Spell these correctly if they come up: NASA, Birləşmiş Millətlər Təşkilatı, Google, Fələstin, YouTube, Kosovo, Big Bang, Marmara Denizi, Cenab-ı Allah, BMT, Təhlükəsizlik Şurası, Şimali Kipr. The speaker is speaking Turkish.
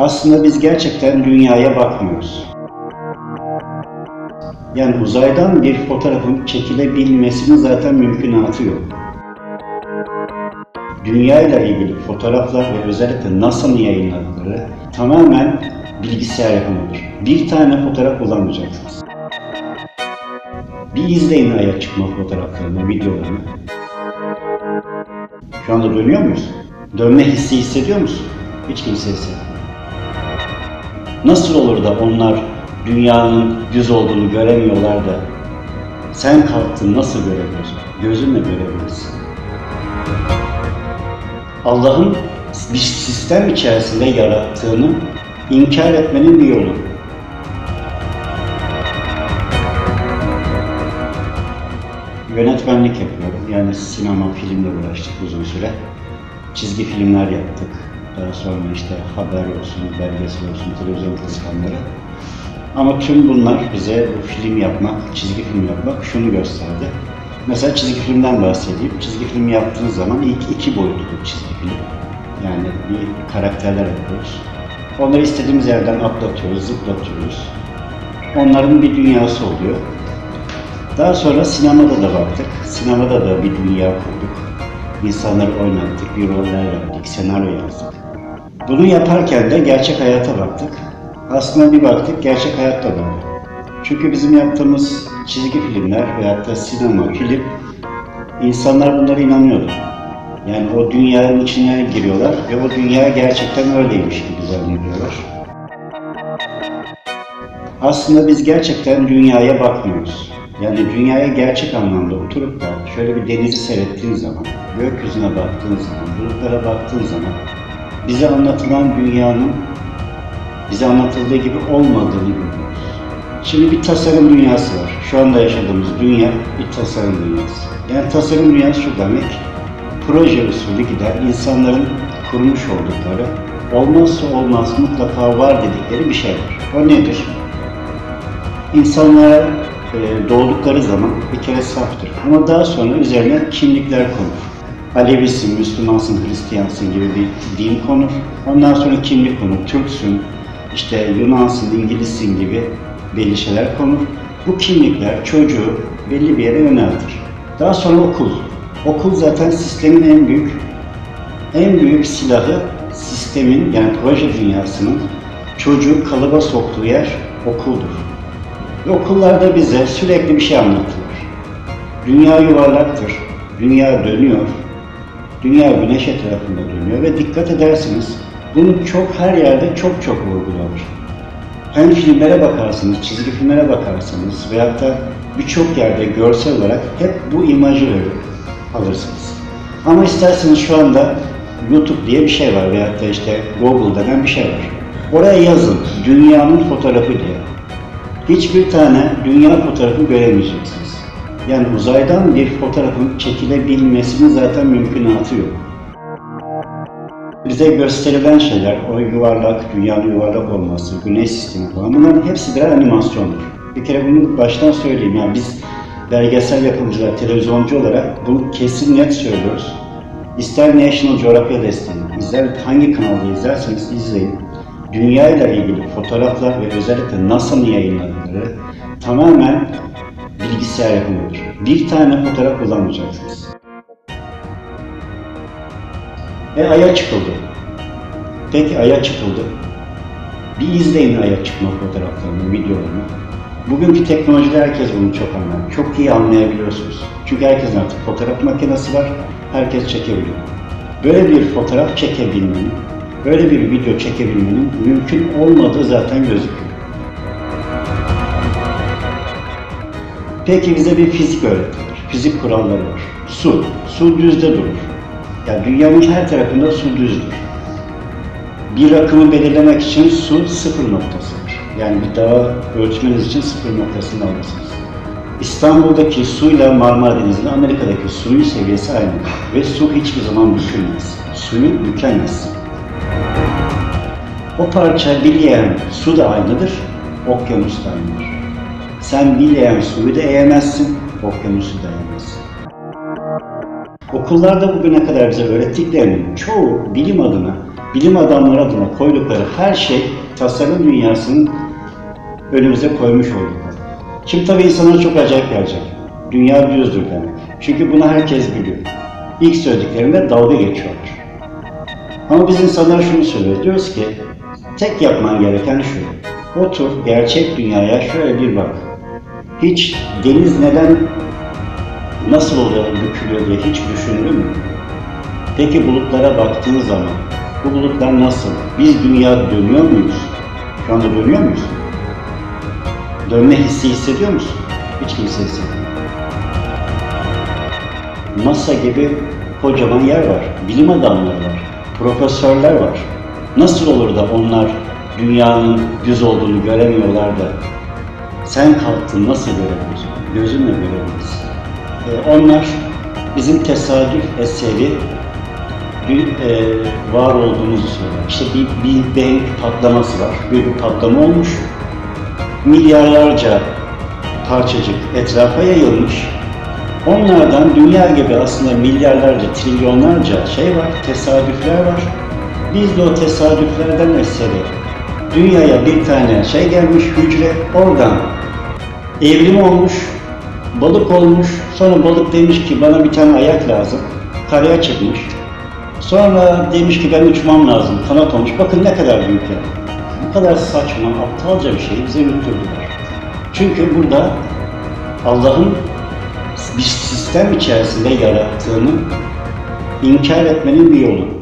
aslında biz gerçekten dünyaya bakmıyoruz. Yani uzaydan bir fotoğrafın çekilebilmesinin zaten mümkünatı yok. Dünya ile ilgili fotoğraflar ve özellikle NASA'nın yayınladıkları tamamen bilgisayar yapımıdır. Bir tane fotoğraf bulamayacaksınız. Bir izleyin aya çıkma fotoğraflarını, videolarını. Şu anda dönüyor muyuz? Dönme hissi hissediyor musun? Hiç kimse hissetmiyor. Nasıl olur da onlar dünyanın düz olduğunu göremiyorlar da sen kalktın nasıl görebilirsin? Gözünle görebilirsin. Allah'ın bir sistem içerisinde yarattığını inkar etmenin bir yolu. Yönetmenlik yapıyorum. Yani sinema, filmle uğraştık uzun süre. Çizgi filmler yaptık. Daha sonra işte haber olsun, belgesel olsun, televizyon programları. Ama tüm bunlar bize bu film yapmak, çizgi film yapmak şunu gösterdi. Mesela çizgi filmden bahsedeyim. Çizgi film yaptığınız zaman ilk iki boyutlu bir çizgi film. Yani bir karakterler yapıyoruz. Onları istediğimiz yerden atlatıyoruz, zıplatıyoruz. Onların bir dünyası oluyor. Daha sonra sinemada da baktık. Sinemada da bir dünya kurduk. İnsanları oynattık, bir roller yaptık, senaryo yazdık. Bunu yaparken de gerçek hayata baktık. Aslında bir baktık, gerçek hayatta böyle. Çünkü bizim yaptığımız çizgi filmler veyahut da sinema, film, insanlar bunlara inanıyordu. Yani o dünyanın içine giriyorlar ve o dünya gerçekten öyleymiş gibi zannediyorlar. Aslında biz gerçekten dünyaya bakmıyoruz. Yani dünyaya gerçek anlamda oturup da şöyle bir denizi seyrettiğin zaman, gökyüzüne baktığın zaman, bulutlara baktığın zaman bize anlatılan dünyanın bize anlatıldığı gibi olmadığını görüyoruz. Şimdi bir tasarım dünyası var. Şu anda yaşadığımız dünya bir tasarım dünyası. Yani tasarım dünyası şu demek, proje usulü gider, insanların kurmuş oldukları, olmazsa olmaz mutlaka var dedikleri bir şey var. O nedir? İnsanlara doğdukları zaman bir kere saftır. Ama daha sonra üzerine kimlikler konur. Alevisin, Müslümansın, Hristiyansın gibi bir din konur. Ondan sonra kimlik konur. Türksün, işte Yunansın, İngilizsin gibi belli şeyler konur. Bu kimlikler çocuğu belli bir yere yöneltir. Daha sonra okul. Okul zaten sistemin en büyük silahı, sistemin yani proje dünyasının çocuğu kalıba soktuğu yer okuldur. Ve okullarda bize sürekli bir şey anlatılır. Dünya yuvarlaktır, dünya dönüyor, dünya güneş etrafında dönüyor ve dikkat edersiniz bunu her yerde çok vurgulanır. Hem filmlere bakarsınız, çizgi filmlere bakarsınız veyahut da birçok yerde görsel olarak hep bu imajı alırsınız. Ama isterseniz şu anda YouTube diye bir şey var veyahut da işte Google denen bir şey var. Oraya yazın, dünyanın fotoğrafı diye. Hiçbir tane dünya fotoğrafı göremeyeceksiniz. Yani uzaydan bir fotoğrafın çekilebilmesinin zaten mümkünatı yok. Bize gösterilen şeyler, o yuvarlak, dünyanın yuvarlak olması, güneş sistemi falan, bunların hepsi birer animasyondur. Bir kere bunu baştan söyleyeyim, yani biz belgesel yapımcılar, televizyoncu olarak bunu kesin net söylüyoruz. İster National Geographic'e desteğin, hangi kanalda izlerseniz izleyin. Dünya ile ilgili fotoğraflar ve özellikle NASA'nın yayınladıkları tamamen bilgisayar yapımıdır. Bir tane fotoğraf bulamayacaksınız. Ay'a çıkıldı. Peki Ay'a çıkıldı. Bir izleyin Ay'a çıkma fotoğraflarını, videolarını. Bugünkü teknolojide herkes bunu çok anlar. Çok iyi anlayabiliyorsunuz. Çünkü herkesin artık fotoğraf makinesi var. Herkes çekebiliyor. Böyle bir fotoğraf çekebilmenin, böyle bir video çekebilmenin mümkün olmadığı zaten gözüküyor. Peki bize bir fizik öğretilir. Fizik kuralları var. Su düzde durur. Yani dünyanın her tarafında su düzdür. Bir rakımı belirlemek için su sıfır noktasıdır. Yani bir dağı ölçmeniz için sıfır noktasını alırsınız. İstanbul'daki suyla Marmara Denizi'nin Amerika'daki suyun seviyesi aynıdır. Ve su hiçbir zaman bükülmez. Suyu bükemez. O parça bileyen su da aynıdır, okyanus da aynıdır. Sen bileyen suyu da eğemezsin, okyanusu da eğemezsin. Okullarda bugüne kadar bize öğrettiklerinin çoğu bilim adına bilim adamları adına koydukları her şey tasarım dünyasının önümüze koymuş oldukları. Şimdi tabii insanlara çok acayip gelecek. Dünya düzdür demek. Çünkü bunu herkes biliyor. İlk söylediklerinde dalga geçiyorlar. Ama biz insanlara şunu söylüyoruz. Diyoruz ki tek yapman gereken şu. Otur gerçek dünyaya şöyle bir bak. Hiç deniz neden nasıl oluyor, bükülüyor diye hiç düşündün mü? Peki bulutlara baktığın zaman bu bulutlar nasıl? Biz dünya dönüyor muyuz? Şu anda dönüyor muyuz? Dönme hissi hissediyor musun? Hiç kimse hissetmiyor. NASA gibi kocaman yer var, bilim adamları var, profesörler var. Nasıl olur da onlar dünyanın düz olduğunu göremiyorlar da sen kalktın nasıl görebilirsin? Gözünle görebilirsin. Onlar bizim tesadüf eseri var olduğumuzu söylüyor. İşte bir Big Bang patlaması var, böyle bir patlama olmuş. Milyarlarca parçacık etrafa yayılmış. Onlardan dünya gibi aslında milyarlarca, trilyonlarca şey var, tesadüfler var. Biz de o tesadüflerden eseri. Dünyaya bir tane şey gelmiş, hücre, oradan evrim olmuş, balık olmuş. Sonra balık demiş ki bana bir tane ayak lazım, karaya çıkmış. Sonra demiş ki ben uçmam lazım, kanat olmuş. Bakın ne kadar büyük ya. Bu kadar saçma, aptalca bir şeyi bize yutturdular. Çünkü burada Allah'ın bir sistem içerisinde yarattığını inkar etmenin bir yolu.